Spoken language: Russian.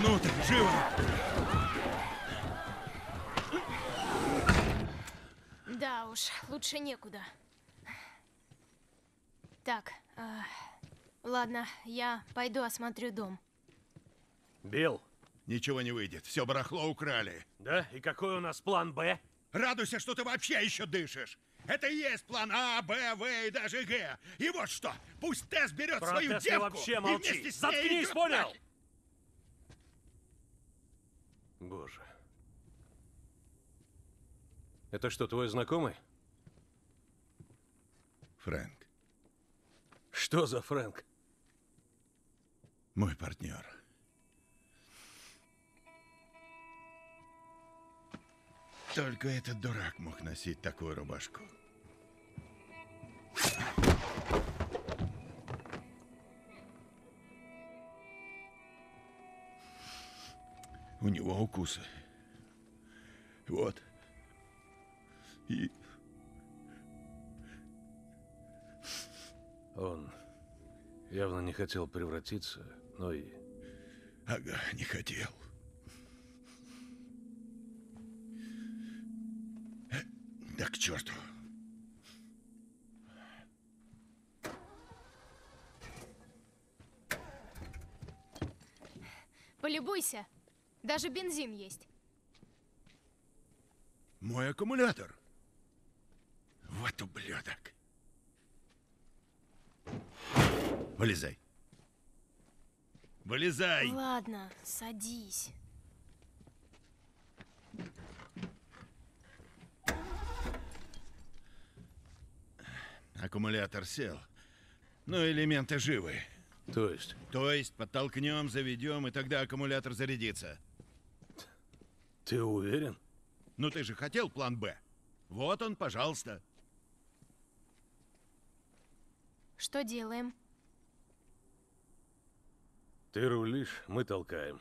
Внутрь, живо! Да уж, лучше некуда. Так, ладно, я пойду осмотрю дом. Билл. Ничего не выйдет, все барахло украли. Да? И какой у нас план Б? Радуйся, что ты вообще еще дышишь. Это и есть план А, Б, В и даже Г. И вот что, пусть Тесс берет свою девку вообще молчи. И вместе с ней... Заткнись, понял? Боже. Это что, твой знакомый? Фрэнк. Что за Фрэнк? Мой партнер. Только этот дурак мог носить такую рубашку. У него укусы. Вот. И... Он явно не хотел превратиться, но и... Ага, не хотел. Да к черту. Полюбуйся. Даже бензин есть. Мой аккумулятор. Вот ублюдок. Вылезай. Вылезай. Ладно, садись. Аккумулятор сел, но элементы живы. То есть? То есть подтолкнем, заведем, и тогда аккумулятор зарядится. Ты уверен? Ну ты же хотел план Б. Вот он, пожалуйста. Что делаем? Ты рулишь, мы толкаем.